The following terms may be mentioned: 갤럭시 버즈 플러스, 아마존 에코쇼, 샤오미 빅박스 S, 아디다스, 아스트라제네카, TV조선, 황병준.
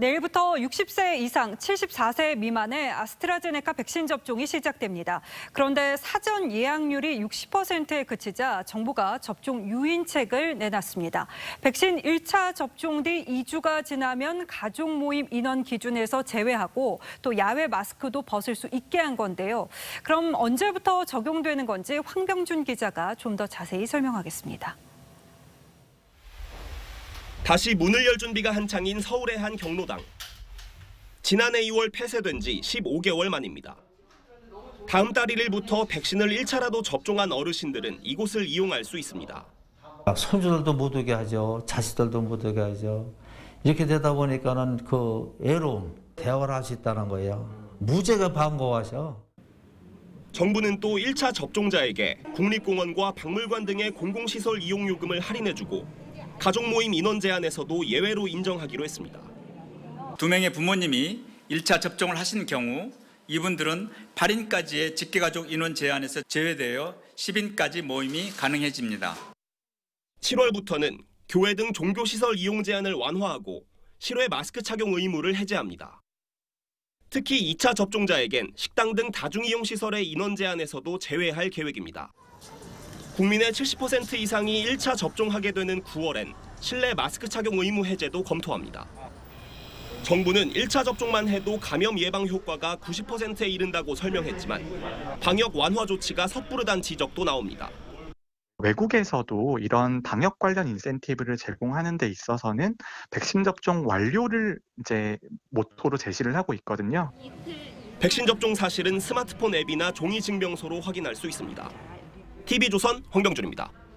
내일부터 60세 이상 74세 미만의 아스트라제네카 백신 접종이 시작됩니다. 그런데 사전 예약률이 60%에 그치자 정부가 접종 유인책을 내놨습니다. 백신 1차 접종 뒤 2주가 지나면 가족 모임 인원 기준에서 제외하고 또 야외 마스크도 벗을 수 있게 한 건데요. 그럼 언제부터 적용되는 건지 황병준 기자가 좀 더 자세히 설명하겠습니다. 다시 문을 열 준비가 한창인 서울의 한 경로당. 지난해 2월 폐쇄된 지 15개월 만입니다. 다음 달 1일부터 백신을 1차라도 접종한 어르신들은 이곳을 이용할 수 있습니다. 손주들도 못 오게 하죠. 자식들도 못 오게 하죠. 이렇게 되다 보니까는 그 애로움, 대화를 할 수 있다는 거예요. 무죄가 반가워하셔. 정부는 또 1차 접종자에게 국립공원과 박물관 등의 공공시설 이용요금을 할인해주고 가족 모임 인원 제한에서도 예외로 인정하기로 했습니다. 2명의 부모님이 1차 접종을 하신 경우 이분들은 8인까지의 직계가족 인원 제한에서 제외되어 10인까지 모임이 가능해집니다. 7월부터는 교회 등 종교시설 이용 제한을 완화하고 실외 마스크 착용 의무를 해제합니다. 특히 2차 접종자에겐 식당 등 다중이용시설의 인원 제한에서도 제외할 계획입니다. 국민의 70% 이상이 1차 접종하게 되는 9월엔 실내 마스크 착용 의무 해제도 검토합니다. 정부는 1차 접종만 해도 감염 예방 효과가 90%에 이른다고 설명했지만 방역 완화 조치가 섣부르다는 지적도 나옵니다. 외국에서도 이런 방역 관련 인센티브를 제공하는 데 있어서는 백신 접종 완료를 이제 모토로 제시를 하고 있거든요. 백신 접종 사실은 스마트폰 앱이나 종이 증명서로 확인할 수 있습니다. TV조선 황병준입니다.